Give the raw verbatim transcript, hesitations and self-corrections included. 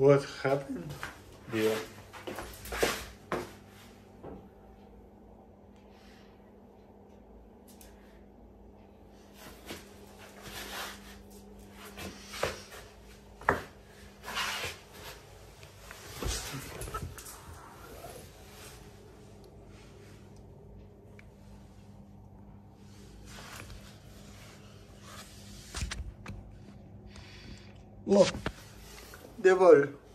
what happened here? Look, the ball.